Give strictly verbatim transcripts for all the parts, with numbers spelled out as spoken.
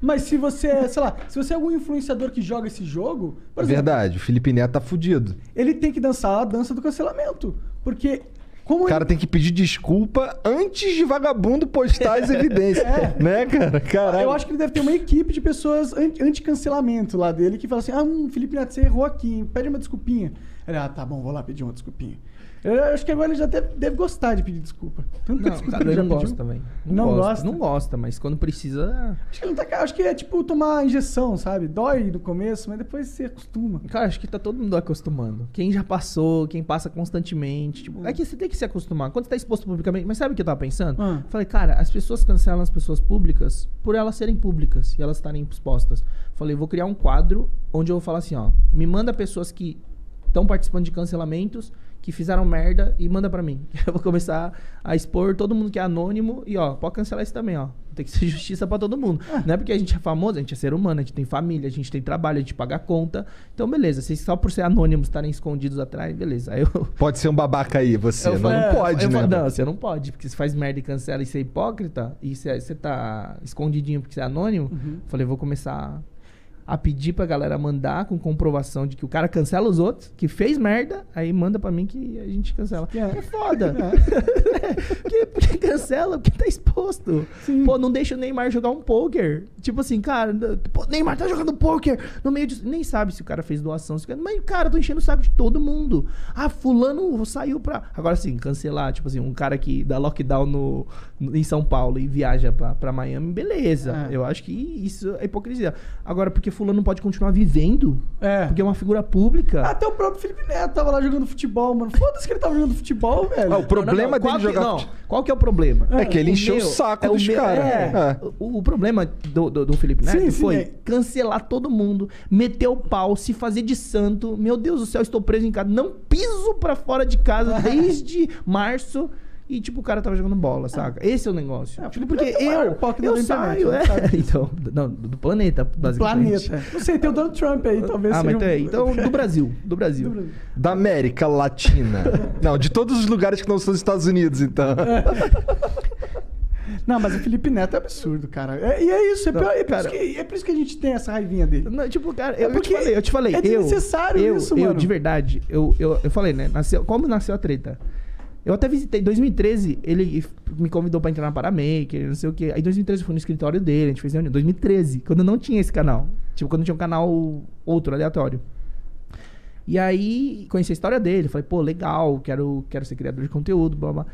Mas se você é, sei lá, se você é algum influenciador que joga esse jogo... Por exemplo, verdade, o Felipe Neto tá fudido. Ele tem que dançar a dança do cancelamento. Porque... Como o cara ele... tem que pedir desculpa antes de vagabundo postar as evidências. É. Né, cara? Caralho. Eu acho que ele deve ter uma equipe de pessoas anti-cancelamento lá dele que fala assim, ah, hum, Felipe Neto, você errou aqui, pede uma desculpinha. Ele, ah, tá bom, vou lá pedir uma desculpinha. Eu acho que agora ele já deve, deve gostar de pedir desculpa. Tanto não, desculpa ele já não gosta também. Não, não gosta? Não gosta, mas quando precisa... Acho que, não tá, acho que é tipo tomar injeção, sabe? Dói no começo, mas depois você acostuma. Cara, acho que tá todo mundo acostumando. Quem já passou, quem passa constantemente. Tipo, é que você tem que se acostumar. Quando você tá exposto publicamente... Mas sabe o que eu tava pensando? Ah. Falei, cara, as pessoas cancelam as pessoas públicas por elas serem públicas e elas estarem expostas. Falei, vou criar um quadro onde eu vou falar assim, ó. Me manda pessoas que estão participando de cancelamentos... que fizeram merda e manda pra mim. Eu vou começar a expor todo mundo que é anônimo e, ó, pode cancelar isso também, ó. Tem que ser justiça pra todo mundo. Ah. Não é porque a gente é famoso, a gente é ser humano, a gente tem família, a gente tem trabalho, a gente paga conta. Então, beleza. Vocês só por ser anônimos estarem escondidos atrás, beleza. Aí eu... Pode ser um babaca aí, você. Eu não, é, não pode, eu né? Falo, não, você não pode. Porque você faz merda e cancela e ser hipócrita e você, você tá escondidinho porque você é anônimo. Uhum. Falei, vou começar... a pedir pra galera mandar com comprovação de que o cara cancela os outros, que fez merda, aí manda pra mim que a gente cancela. É, é foda. É. Porque cancela, porque tá exposto. Sim. Pô, não deixa o Neymar jogar um pôquer. Tipo assim, cara, pô, Neymar tá jogando pôquer no meio disso. Nem sabe se o cara fez doação. Mas, cara, tô enchendo o saco de todo mundo. Ah, fulano saiu pra... Agora sim, cancelar, tipo assim, um cara que dá lockdown no, no, em São Paulo e viaja pra, pra Miami, beleza. É. Eu acho que isso é hipocrisia. Agora, porque fulano não pode continuar vivendo, é. Porque é uma figura pública. Até o próprio Felipe Neto tava lá jogando futebol, mano. Foda-se que ele tava jogando futebol, velho. Ah, o problema não, não, não. dele jogar não. Futebol. Qual que é o problema? É, é que ele encheu o saco é dos meu... caras. É. É. O, o problema do, do, do Felipe Neto sim, foi sim, é. cancelar todo mundo, meter o pau, se fazer de santo. Meu Deus do céu, estou preso em casa. Não piso pra fora de casa desde março. E, tipo, o cara tava jogando bola, saca? É. Esse é o negócio. É, tipo, porque eu, eu saio, é. Então, não, do planeta, basicamente. Do planeta. Não sei, tem o Donald Trump aí, talvez. Ah, mas um... tem. Então, do Brasil, do Brasil. Do Brasil. Da América Latina. Não, de todos os lugares que não são os Estados Unidos, então. É. Não, mas o Felipe Neto é absurdo, cara. É, e é isso, é, não, pior, é, por cara, isso que, é por isso que a gente tem essa raivinha dele. Não, tipo, cara, eu, é eu te falei, eu te falei. É desnecessário eu, isso, eu, mano. Eu, de verdade, eu, eu, eu falei, né? Nasceu, como nasceu a treta? Eu até visitei, em dois mil e treze, ele me convidou pra entrar na Paramaker, não sei o quê. Aí em dois mil e treze eu fui no escritório dele, a gente fez reunião. dois mil e treze, quando eu não tinha esse canal. Tipo, quando tinha um canal outro, aleatório. E aí, conheci a história dele. Falei, pô, legal, quero, quero ser criador de conteúdo, blá, blá.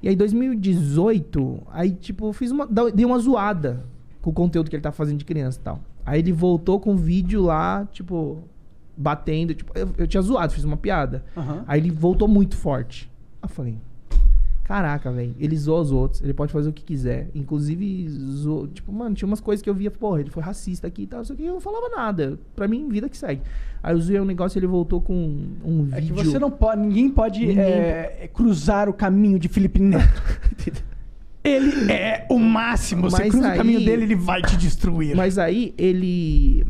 E aí em dois mil e dezoito, aí tipo, fiz uma, dei uma zoada com o conteúdo que ele tava fazendo de criança e tal. Aí ele voltou com um vídeo lá, tipo, batendo. Tipo, eu, eu tinha zoado, fiz uma piada. Uhum. Aí ele voltou muito forte. Eu falei, caraca, velho, ele zoa os outros, ele pode fazer o que quiser. Inclusive, zoa, tipo, mano, tinha umas coisas que eu via, porra, ele foi racista aqui e tal, só que eu não falava nada. Pra mim, vida que segue. Aí eu zoei um negócio e ele voltou com um vídeo. É que você não pode, ninguém pode ninguém... É, cruzar o caminho de Felipe Neto. Ele é o máximo, você mas cruza aí, o caminho dele, ele vai te destruir. Mas aí, ele...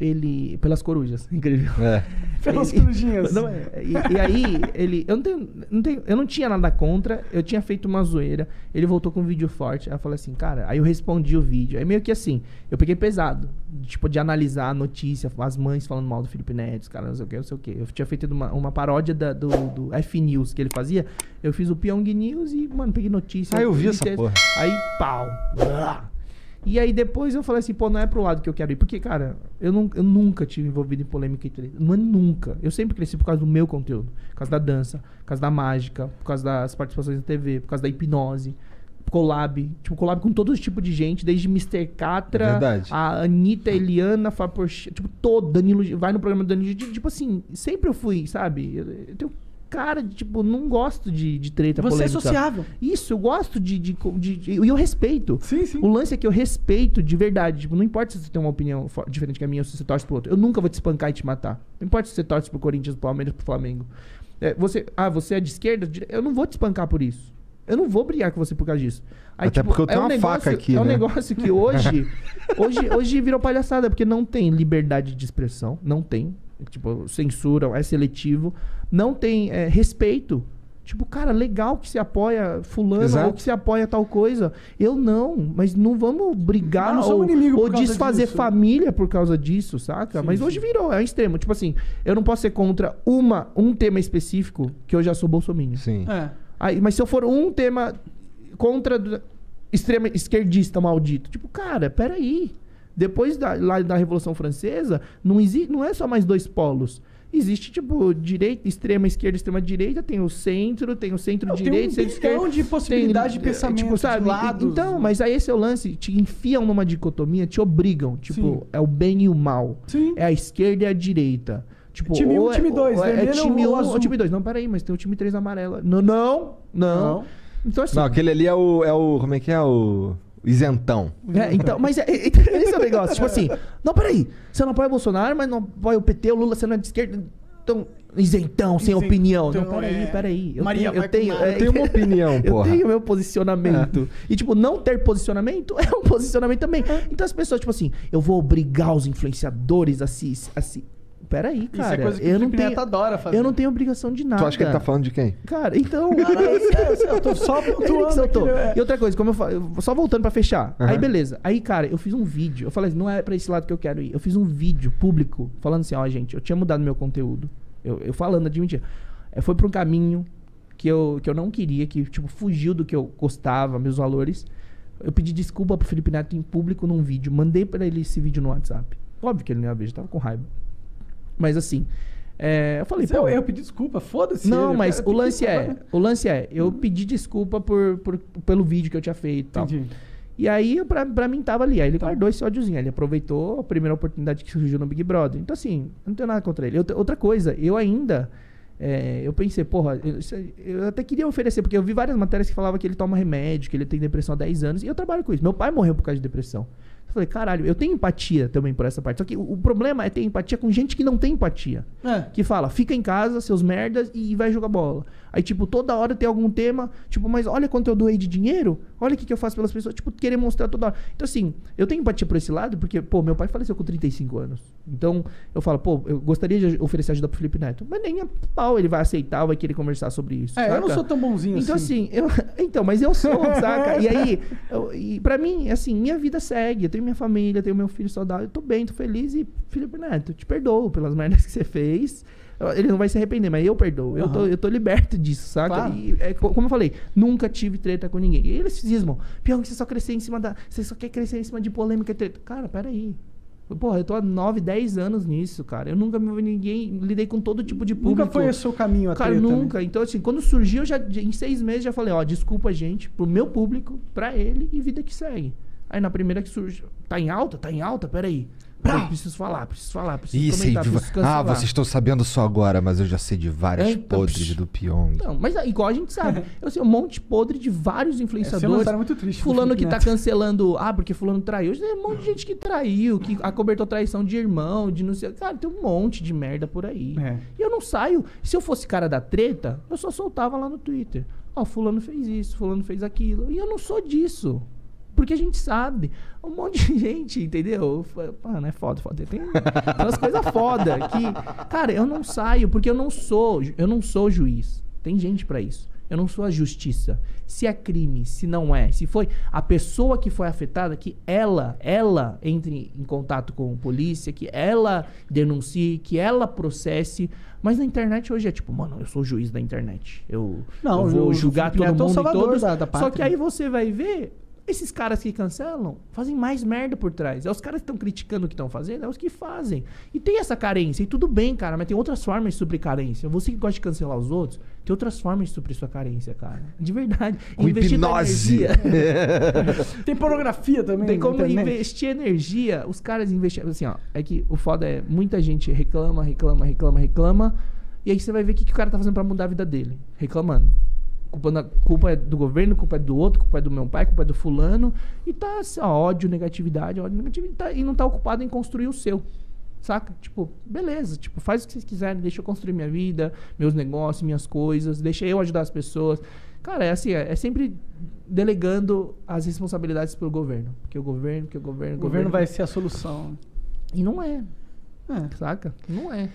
Ele. Pelas corujas, incrível. É. Pelas corujinhas. Não, e, e aí, ele. Eu não, tenho, não tenho, eu não tinha nada contra, eu tinha feito uma zoeira. Ele voltou com um vídeo forte. Aí eu falei assim, cara. Aí eu respondi o vídeo. Aí meio que assim, eu peguei pesado. Tipo, de analisar a notícia, as mães falando mal do Felipe Neto, os caras, não sei o que, não sei o que. Eu tinha feito uma, uma paródia da, do, do F News que ele fazia. Eu fiz o Pyong News e, mano, peguei notícia. Aí eu vi essa porra. Aí, pau. Blá. E aí depois eu falei assim, pô, não é pro lado que eu quero ir. Porque, cara, eu, não, eu nunca tive envolvido em polêmica e treta. Não é nunca. Eu sempre cresci por causa do meu conteúdo. Por causa da dança, por causa da mágica, por causa das participações na T V, por causa da hipnose, collab. Tipo, collab com todo tipo de gente, desde mister Catra, verdade, a Anitta, Eliana, Faporchat, tipo, todo. Danilo, vai no programa do Danilo. Tipo assim, sempre eu fui, sabe? Eu, eu tenho... Cara, tipo, não gosto de, de treta você polêmica. Você é sociável. Isso, eu gosto de... E de, de, de, eu respeito. Sim, sim. O lance é que eu respeito de verdade. Tipo, não importa se você tem uma opinião diferente que a minha ou se você torce pro outro. Eu nunca vou te espancar e te matar. Não importa se você torce pro Corinthians, pro Palmeiras, pro Flamengo. É, você, ah, você é de esquerda? De, eu não vou te espancar por isso. Eu não vou brigar com você por causa disso. Aí, até tipo, porque eu tenho é um uma negócio, faca aqui, É um né? negócio que hoje, hoje... Hoje virou palhaçada, porque não tem liberdade de expressão. Não tem. Tipo, censuram, é seletivo. Não tem é, respeito. Tipo, cara, legal que se apoia fulano, exato, ou que se apoia tal coisa. Eu não, mas não vamos brigar não, ou, ou desfazer disso. família por causa disso, saca? Sim, mas sim. hoje virou, é um extremo. Tipo assim, eu não posso ser contra uma, um tema específico, que eu já sou bolsominion. Sim. É. Aí, mas se eu for um tema contra do, extrema, esquerdista maldito, tipo, cara, peraí. Depois da, lá da Revolução Francesa, não, exi, não é só mais dois polos. Existe, tipo, direita, extrema esquerda, extrema direita, tem o centro, tem o centro-direita, centro-esquerda. Tem um bilhão de possibilidade de pensamento, tipo, sabe, de lados. Então, mas aí esse é o lance, te enfiam numa dicotomia, te obrigam, tipo, sim, é o bem e o mal. Sim. É a esquerda e a direita. Tipo, time um, um, time dois, é, é time um, ou time dois. Não, peraí, mas tem o time três amarela. Não, não, não. Não, então, assim, não, aquele ali é o, é o... Como é que é o... Isentão. É, então, mas é, é, esse é o negócio. Tipo assim, não, peraí, você não apoia o Bolsonaro, mas não apoia o P T, o Lula, você não é de esquerda. Então, isentão, sem isentão, opinião. Não, peraí, é... peraí. Eu, Maria, tenho, eu, tenho, é, eu tenho uma opinião, pô. Eu porra. tenho meu posicionamento. É. E, tipo, não ter posicionamento é um posicionamento também. É. Então as pessoas, tipo assim, eu vou obrigar os influenciadores a se... A se... Peraí, cara. Isso é coisa que eu o Felipe Neto tenho, adora fazer. Eu não tenho obrigação de nada. Tu acha que ele tá falando de quem? Cara, então... Cara, eu, eu tô só pontuando aqui, né? E outra coisa, como eu falo, só voltando pra fechar. Uhum. Aí, beleza. Aí, cara, eu fiz um vídeo. Eu falei assim, não é pra esse lado que eu quero ir. Eu fiz um vídeo público falando assim, ó, oh, gente, eu tinha mudado meu conteúdo. Eu, eu falando, admitindo. Foi pra um caminho que eu, que eu não queria, que, tipo, fugiu do que eu gostava, meus valores. Eu pedi desculpa pro Felipe Neto em público num vídeo. Mandei pra ele esse vídeo no WhatsApp. Óbvio que ele não ia ver, tava com raiva. Mas assim, é, eu falei... Pô, eu, eu pedi desculpa, foda-se. Não, ele, mas cara, o lance é... O lance é, eu hum. pedi desculpa por, por, pelo vídeo que eu tinha feito e tal. Entendi. E aí, pra, pra mim, tava ali. Aí ele tá. guardou esse ódiozinho. Ele aproveitou a primeira oportunidade que surgiu no Big Brother. Então assim, eu não tenho nada contra ele. Eu, outra coisa, eu ainda... É, eu pensei, porra, eu, eu até queria oferecer, porque eu vi várias matérias que falavam que ele toma remédio, que ele tem depressão há dez anos. E eu trabalho com isso. Meu pai morreu por causa de depressão. Eu falei, caralho, eu tenho empatia também por essa parte. Só que o, o problema é ter empatia com gente que não tem empatia. É. Que fala, fica em casa, seus merdas, e vai jogar bola. Aí, tipo, toda hora tem algum tema, tipo, mas olha quanto eu doei de dinheiro, olha o que, que eu faço pelas pessoas, tipo, querer mostrar toda hora. Então, assim, eu tenho empatia por esse lado, porque, pô, meu pai faleceu com trinta e cinco anos. Então, eu falo, pô, eu gostaria de oferecer ajuda pro Felipe Neto, mas nem a pau ele vai aceitar, vai querer conversar sobre isso. É, saca? Eu não sou tão bonzinho então, assim. Então, assim, eu... Então, mas eu sou, saca? E aí, eu... e pra mim, assim, minha vida segue, eu tenho minha família, tenho meu filho saudável, eu tô bem, tô feliz e, Felipe Neto, eu te perdoo pelas merdas que você fez. Ele não vai se arrepender, mas eu perdoo. Uhum. Eu, tô, eu tô liberto disso, saca? Claro. E, é, como eu falei, nunca tive treta com ninguém. E eles cismam, Pyong, você só crescer em cima da... Você só quer crescer em cima de polêmica e treta. Cara, peraí. Porra, eu tô há nove, dez anos nisso, cara. Eu nunca me vi ninguém... Lidei com todo tipo de público. Nunca foi esse o seu caminho a treta, cara, nunca. Né? Então, assim, quando surgiu, eu já, em seis meses, já falei, ó, desculpa, gente, pro meu público, pra ele e vida que segue. Aí, na primeira que surge, tá em alta? Tá em alta? Peraí. Eu preciso falar, preciso falar, preciso isso comentar, aí, preciso cancelar. Ah, vocês estão sabendo só agora, mas eu já sei de várias é, então, podres do Pyong. Não, mas igual a gente sabe, eu sei um monte de podre de vários influenciadores. É, muito triste, fulano que tá cancelando, ah, porque fulano traiu. Tem um monte de gente que traiu, que acobertou traição de irmão, de não sei... Cara, tem um monte de merda por aí. É. E eu não saio... Se eu fosse cara da treta, eu só soltava lá no Twitter. Ó, oh, fulano fez isso, fulano fez aquilo. E eu não sou disso. Porque a gente sabe, um monte de gente, entendeu? Mano, é foda, foda. Tem umas coisas foda que... Cara, eu não saio, porque eu não sou, eu não sou juiz. Tem gente pra isso. Eu não sou a justiça. Se é crime, se não é, se foi a pessoa que foi afetada, que ela, ela entre em contato com a polícia, que ela denuncie, que ela processe. Mas na internet hoje é tipo, mano, eu sou juiz da internet. Eu, não, eu vou julgar todo mundo e todos. Da, da pátria. Só que aí você vai ver... Esses caras que cancelam fazem mais merda por trás. É os caras que estão criticando o que estão fazendo, é os que fazem. E tem essa carência. E tudo bem, cara, mas tem outras formas de suprir carência. Você que gosta de cancelar os outros, tem outras formas de suprir sua carência, cara. De verdade. Com hipnose. Tem pornografia também. Tem como internet. Investir energia. Os caras investem... Assim, ó, é que o foda é... Muita gente reclama, reclama, reclama, reclama. E aí você vai ver o que, que o cara tá fazendo pra mudar a vida dele. Reclamando. Culpando a, culpa é do governo, culpa é do outro, culpa é do meu pai, culpa é do fulano. E tá assim, ó, ódio, negatividade, ódio, negatividade. E não tá ocupado em construir o seu. Saca? Tipo, beleza, tipo, faz o que vocês quiserem, deixa eu construir minha vida, meus negócios, minhas coisas, deixa eu ajudar as pessoas. Cara, é assim, é, é sempre delegando as responsabilidades pro governo. Porque o governo, porque o governo... O governo, governo vai ser a solução. E não é. É. Saca? Não é.